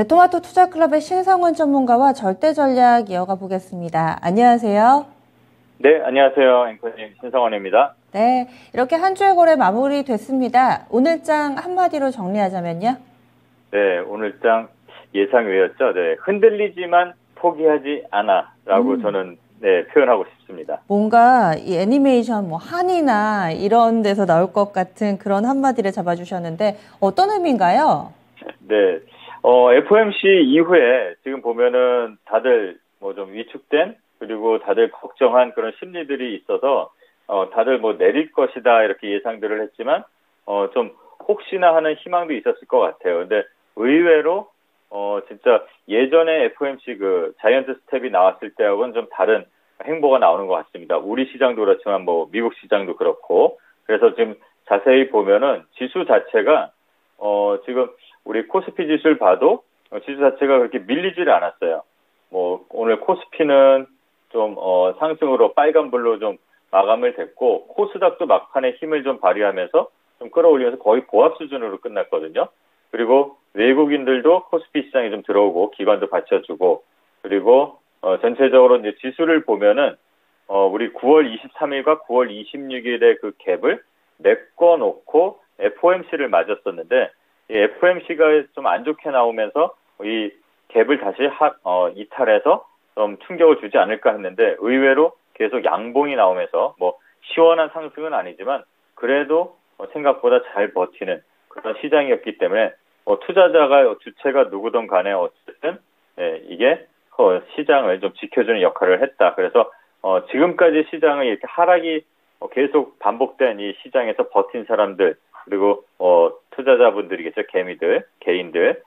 네, 토마토 투자클럽의 신성원 전문가와 절대전략 이어가 보겠습니다. 안녕하세요. 네, 안녕하세요. 앵커님 신성원입니다. 네, 이렇게 한 주의 거래 마무리됐습니다. 오늘장 한마디로 정리하자면요. 네, 오늘장 예상 외였죠. 네, 흔들리지만 포기하지 않아라고 저는 표현하고 싶습니다. 뭔가 이 애니메이션 뭐 한이나 이런 데서 나올 것 같은 그런 한마디를 잡아주셨는데 어떤 의미인가요? 네, FOMC 이후에 지금 보면은 다들 뭐 좀 위축된 그리고 다들 걱정한 그런 심리들이 있어서 다들 뭐 내릴 것이다 이렇게 예상들을 했지만 좀 혹시나 하는 희망도 있었을 것 같아요. 근데 의외로 진짜 예전에 FOMC 그 자이언트 스텝이 나왔을 때하고는 좀 다른 행보가 나오는 것 같습니다. 우리 시장도 그렇지만 뭐 미국 시장도 그렇고 그래서 지금 자세히 보면은 지수 자체가 지금 우리 코스피 지수를 봐도 지수 자체가 그렇게 밀리지를 않았어요. 뭐 오늘 코스피는 좀 상승으로 빨간불로 좀 마감을 됐고 코스닥도 막판에 힘을 좀 발휘하면서 좀 끌어올리면서 거의 보합 수준으로 끝났거든요. 그리고 외국인들도 코스피 시장에 좀 들어오고 기관도 받쳐주고 그리고 전체적으로 이제 지수를 보면은 우리 9월 23일과 9월 26일의 그 갭을 메꿔놓고 FOMC를 맞았었는데 이 FOMC가 좀 안 좋게 나오면서 이 갭을 다시 이탈해서 좀 충격을 주지 않을까 했는데 의외로 계속 양봉이 나오면서 뭐 시원한 상승은 아니지만 그래도 생각보다 잘 버티는 그런 시장이었기 때문에 투자자가 주체가 누구든 간에 어쨌든 이게 시장을 좀 지켜주는 역할을 했다. 그래서 지금까지 시장을 이렇게 하락이 계속 반복된 이 시장에서 버틴 사람들 그리고 투자자분들이겠죠. 개인들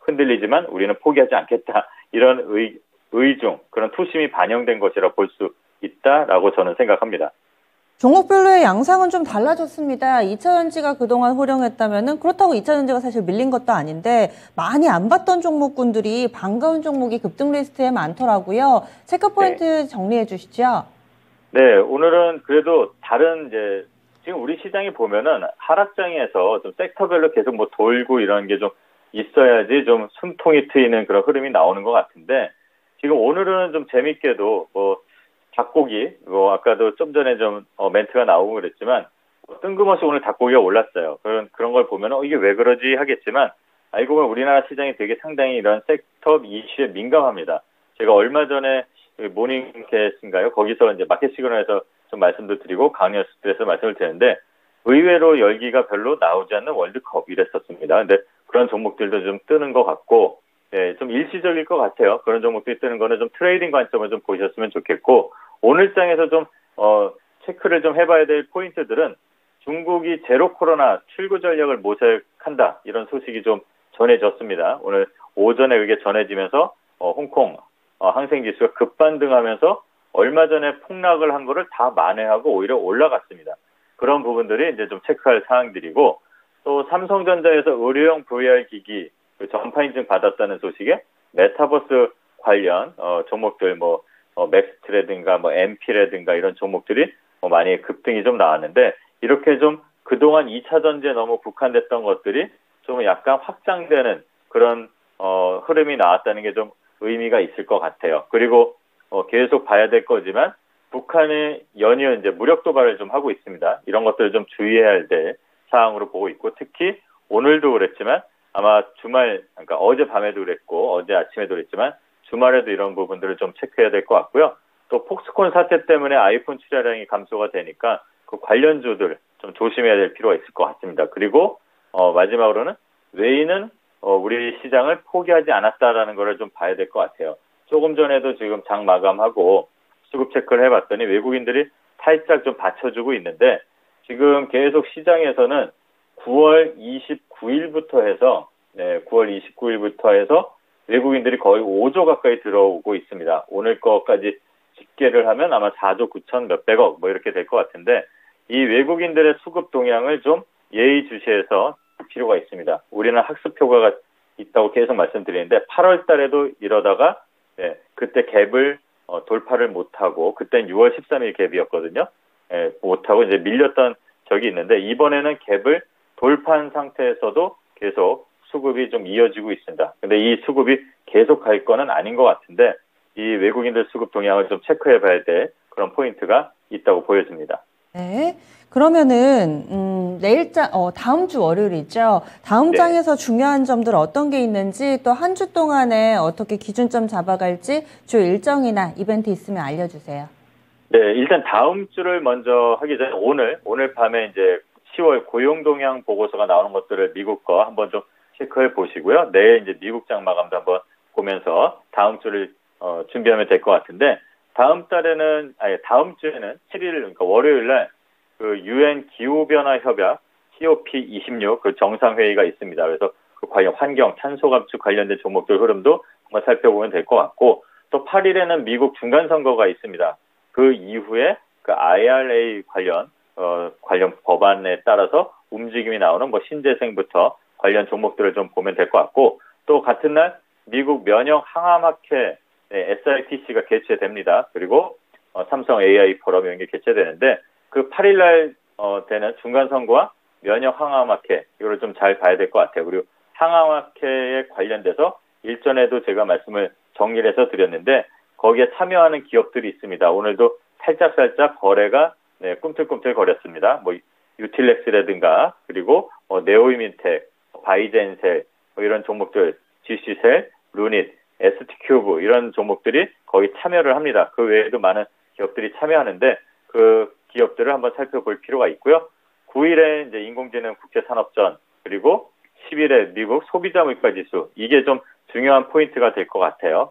흔들리지만 우리는 포기하지 않겠다. 이런 의중, 그런 투심이 반영된 것이라 볼 수 있다라고 저는 생각합니다. 종목별로의 양상은 좀 달라졌습니다. 2차전지가 그동안 호령했다면 그렇다고 2차전지가 사실 밀린 것도 아닌데 많이 안 봤던 종목군들이 반가운 종목이 급등 리스트에 많더라고요. 체크포인트 정리해 주시죠. 네, 오늘은 그래도 다른 이제 지금 우리 시장이 보면은 하락장에서 좀 섹터별로 계속 뭐 돌고 이런 게 좀 있어야지 좀 숨통이 트이는 그런 흐름이 나오는 것 같은데 지금 오늘은 좀 재밌게도 뭐 닭고기, 뭐, 아까도 좀 전에 좀, 멘트가 나오고 그랬지만, 뜬금없이 오늘 닭고기가 올랐어요. 그런 걸 보면, 이게 왜 그러지 하겠지만, 알고 보면 우리나라 시장이 되게 상당히 이런 섹터 이슈에 민감합니다. 제가 얼마 전에 모닝캐스트인가요? 거기서 이제 마켓 시그널에서 좀 말씀도 드리고, 강연스트에서 말씀을 드렸는데, 의외로 열기가 별로 나오지 않는 월드컵 이랬었습니다. 근데 그런 종목들도 좀 뜨는 것 같고, 네, 좀 일시적일 것 같아요. 그런 종목들이 뜨는 거는 좀 트레이딩 관점을 좀 보셨으면 좋겠고, 오늘 장에서 좀, 체크를 좀 해봐야 될 포인트들은 중국이 제로 코로나 출구 전략을 모색한다. 이런 소식이 좀 전해졌습니다. 오늘 오전에 그게 전해지면서, 홍콩, 항셍 지수가 급반등하면서 얼마 전에 폭락을 한 거를 다 만회하고 오히려 올라갔습니다. 그런 부분들이 이제 좀 체크할 사항들이고, 또 삼성전자에서 의료용 VR 기기, 전파 인증 받았다는 소식에 메타버스 관련 종목들 뭐 맥스트라든가 뭐 MP라든가 이런 종목들이 많이 급등이 좀 나왔는데 이렇게 좀 그동안 2차전지에 너무 국한됐던 것들이 좀 약간 확장되는 그런 흐름이 나왔다는 게 좀 의미가 있을 것 같아요. 그리고 계속 봐야 될 거지만 북한이 연이어 이제 무력 도발을 좀 하고 있습니다. 이런 것들을 좀 주의해야 할 사항으로 보고 있고 특히 오늘도 그랬지만 아마 주말, 그러니까 어젯밤에도 그랬고 어제 아침에도 그랬지만 주말에도 이런 부분들을 좀 체크해야 될 것 같고요. 또 폭스콘 사태 때문에 아이폰 출하량이 감소가 되니까 그 관련주들 좀 조심해야 될 필요가 있을 것 같습니다. 그리고 마지막으로는 외인은 우리 시장을 포기하지 않았다라는 거를 좀 봐야 될 것 같아요. 조금 전에도 지금 장 마감하고 수급 체크를 해봤더니 외국인들이 살짝 좀 받쳐주고 있는데 지금 계속 시장에서는 9월 29일부터 해서 9월 29일부터 해서 외국인들이 거의 5조 가까이 들어오고 있습니다. 오늘 거까지 집계를 하면 아마 4조 9천 몇백억 뭐 이렇게 될 것 같은데 이 외국인들의 수급 동향을 좀 예의주시해서 필요가 있습니다. 우리는 학습 효과가 있다고 계속 말씀드리는데 8월 달에도 이러다가 그때 갭을 돌파를 못하고 그때는 6월 13일 갭이었거든요. 못하고 이제 밀렸던 적이 있는데 이번에는 갭을 돌파한 상태에서도 계속 수급이 좀 이어지고 있습니다. 근데 이 수급이 계속할 거는 아닌 것 같은데 이 외국인들 수급 동향을 좀 체크해 봐야 될 그런 포인트가 있다고 보여집니다. 네. 그러면은 다음 주 월요일이죠. 다음 장에서 중요한 점들 어떤 게 있는지 또 한 주 동안에 어떻게 기준점 잡아갈지 주 일정이나 이벤트 있으면 알려주세요. 네, 일단 다음 주를 먼저 하기 전에 오늘 밤에 이제 10월 고용 동향 보고서가 나오는 것들을 미국 거 한번 좀 체크해 보시고요. 내일 이제 미국 장 마감도 한번 보면서 다음 주를 준비하면 될 것 같은데 다음 주에는 7일 그러니까 월요일 날 그 UN 기후 변화 협약 COP26 그 정상 회의가 있습니다. 그래서 그 관련 환경, 탄소 감축 관련된 종목들 흐름도 한번 살펴보면 될 것 같고 또 8일에는 미국 중간 선거가 있습니다. 그 이후에 그 IRA 관련 법안에 따라서 움직임이 나오는 뭐 신재생부터 관련 종목들을 좀 보면 될 것 같고 또 같은 날 미국 면역 항암학회 SIPC가 개최됩니다. 그리고 삼성 AI 포럼 이런 게 개최되는데 그 8일 날 되는 중간 선거와 면역 항암학회 이거를 좀 잘 봐야 될 것 같아요. 그리고 항암학회에 관련돼서 일전에도 제가 말씀을 정리를 해서 드렸는데 거기에 참여하는 기업들이 있습니다. 오늘도 살짝살짝 거래가 꿈틀꿈틀 거렸습니다. 뭐 유틸렉스라든가 그리고 네오이민텍, 바이젠셀 뭐 이런 종목들, GC셀, 루닛, ST큐브 이런 종목들이 거의 참여를 합니다. 그 외에도 많은 기업들이 참여하는데 그 기업들을 한번 살펴볼 필요가 있고요. 9일에 이제 인공지능 국제산업전 그리고 10일에 미국 소비자 물가지수 이게 좀 중요한 포인트가 될 것 같아요.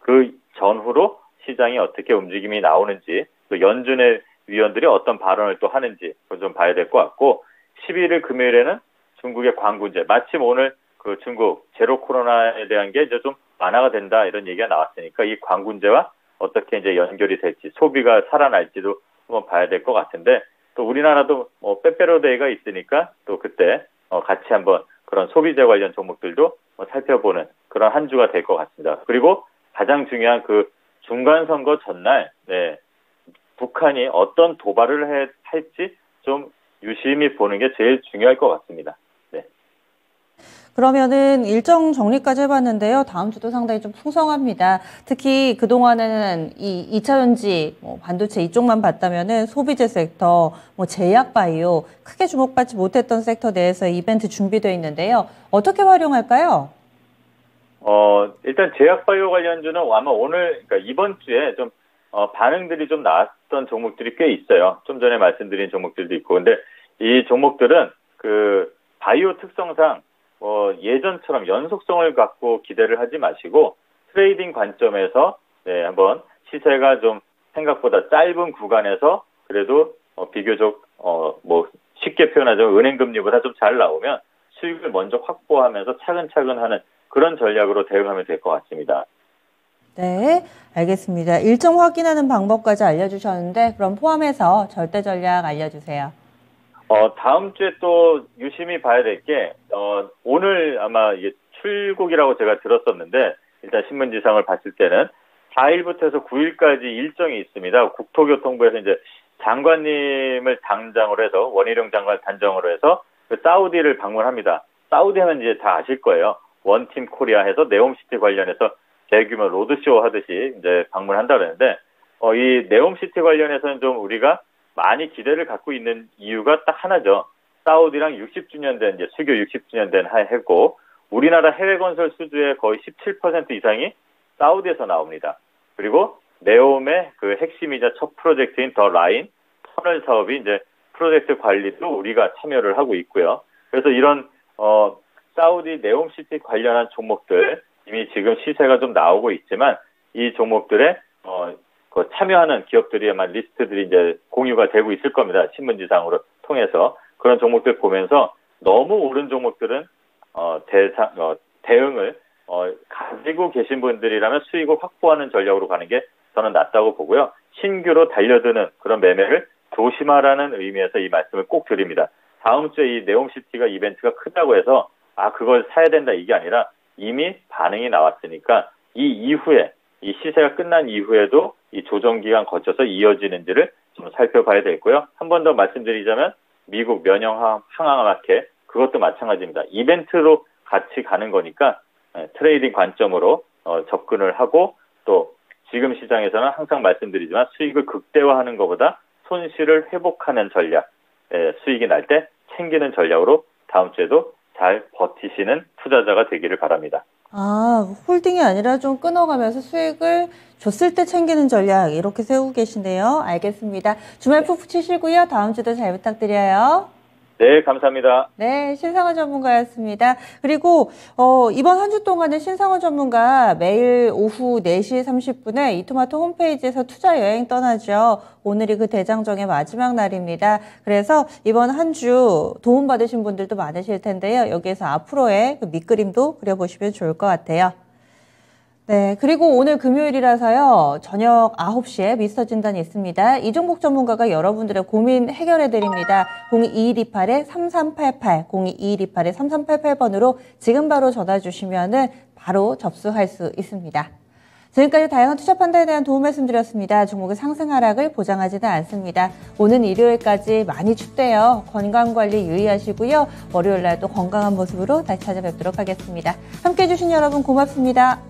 그 전후로 시장이 어떻게 움직임이 나오는지 또 연준의 위원들이 어떤 발언을 또 하는지 그걸 좀 봐야 될 것 같고 11일 금요일에는 중국의 광군제 마침 오늘 그 중국 제로 코로나에 대한 게 이제 좀 완화가 된다 이런 얘기가 나왔으니까 이 광군제와 어떻게 이제 연결이 될지 소비가 살아날지도 한번 봐야 될 것 같은데 또 우리나라도 뭐 빼빼로데이가 있으니까 또 그때 같이 한번 그런 소비자 관련 종목들도 살펴보는 그런 한 주가 될 것 같습니다. 그리고 가장 중요한 그 중간 선거 전날 북한이 어떤 도발을 할지 좀 유심히 보는 게 제일 중요할 것 같습니다. 그러면은 일정 정리까지 해봤는데요. 다음 주도 상당히 좀 풍성합니다. 특히 그동안에는 이 2차 전지, 반도체 이쪽만 봤다면은 소비재 섹터, 제약 바이오, 크게 주목받지 못했던 섹터 내에서 이벤트 준비되어 있는데요. 어떻게 활용할까요? 일단 제약 바이오 관련주는 아마 오늘, 그러니까 이번 주에 좀, 반응들이 좀 나왔던 종목들이 꽤 있어요. 좀 전에 말씀드린 종목들도 있고. 근데 이 종목들은 그 바이오 특성상 예전처럼 연속성을 갖고 기대를 하지 마시고 트레이딩 관점에서 한번 시세가 좀 생각보다 짧은 구간에서 그래도 비교적 쉽게 표현하자면 은행 금리보다 좀 잘 나오면 수익을 먼저 확보하면서 차근차근 하는 그런 전략으로 대응하면 될 것 같습니다. 네, 알겠습니다. 일정 확인하는 방법까지 알려주셨는데 그럼 포함해서 절대 전략 알려주세요. 다음 주에 또 유심히 봐야 될 게, 오늘 아마 이게 출국이라고 제가 들었었는데, 일단 신문지상을 봤을 때는 4일부터 해서 9일까지 일정이 있습니다. 국토교통부에서 이제 장관님을 당장으로 해서, 원희룡 장관 단장으로 해서, 그 사우디를 방문합니다. 사우디 하면 이제 다 아실 거예요. 원팀 코리아 해서 네옴시티 관련해서 대규모 로드쇼 하듯이 이제 방문한다는데, 이 네옴시티 관련해서는 좀 우리가 많이 기대를 갖고 있는 이유가 딱 하나죠. 사우디랑 60주년 된, 이제 수교 60주년 된 해고, 우리나라 해외 건설 수주의 거의 17% 이상이 사우디에서 나옵니다. 그리고 네옴의 그 핵심이자 첫 프로젝트인 더 라인, 터널 사업이 이제 프로젝트 관리도 우리가 참여를 하고 있고요. 그래서 이런, 사우디 네옴시티 관련한 종목들, 이미 지금 시세가 좀 나오고 있지만, 이 종목들의, 참여하는 기업들이 아마 리스트들이 이제 공유가 되고 있을 겁니다. 신문지상으로 통해서. 그런 종목들 보면서 너무 오른 종목들은, 대응을, 가지고 계신 분들이라면 수익을 확보하는 전략으로 가는 게 저는 낫다고 보고요. 신규로 달려드는 그런 매매를 조심하라는 의미에서 이 말씀을 꼭 드립니다. 다음 주에 이 네옴시티가 이벤트가 크다고 해서, 그걸 사야 된다 이게 아니라 이미 반응이 나왔으니까 이 이후에, 이 시세가 끝난 이후에도 이 조정기간 거쳐서 이어지는지를 좀 살펴봐야 되겠고요. 한 번 더 말씀드리자면 미국 면역 항암학회 그것도 마찬가지입니다. 이벤트로 같이 가는 거니까 트레이딩 관점으로 접근을 하고, 또 지금 시장에서는 항상 말씀드리지만 수익을 극대화하는 것보다 손실을 회복하는 전략, 수익이 날 때 챙기는 전략으로 다음 주에도 잘 버티시는 투자자가 되기를 바랍니다. 아, 홀딩이 아니라 좀 끊어가면서 수익을 줬을 때 챙기는 전략 이렇게 세우고 계시네요. 알겠습니다. 주말 푹푹 치시고요. 다음 주도 잘 부탁드려요. 네, 감사합니다. 네, 신성원 전문가였습니다. 그리고 이번 한 주 동안에 신성원 전문가 매일 오후 4시 30분에 이토마토 홈페이지에서 투자 여행 떠나죠. 오늘이 그 대장정의 마지막 날입니다. 그래서 이번 한 주 도움받으신 분들도 많으실 텐데요. 여기에서 앞으로의 그 밑그림도 그려보시면 좋을 것 같아요. 네, 그리고 오늘 금요일이라서요, 저녁 9시에 미스터 진단이 있습니다. 이종복 전문가가 여러분들의 고민 해결해드립니다. 02128-3388, 02128-3388번으로 지금 바로 전화주시면은 바로 접수할 수 있습니다. 지금까지 다양한 투자 판단에 대한 도움 말씀드렸습니다. 종목의 상승 하락을 보장하지는 않습니다. 오는 일요일까지 많이 춥대요. 건강관리 유의하시고요. 월요일날도 건강한 모습으로 다시 찾아뵙도록 하겠습니다. 함께해 주신 여러분 고맙습니다.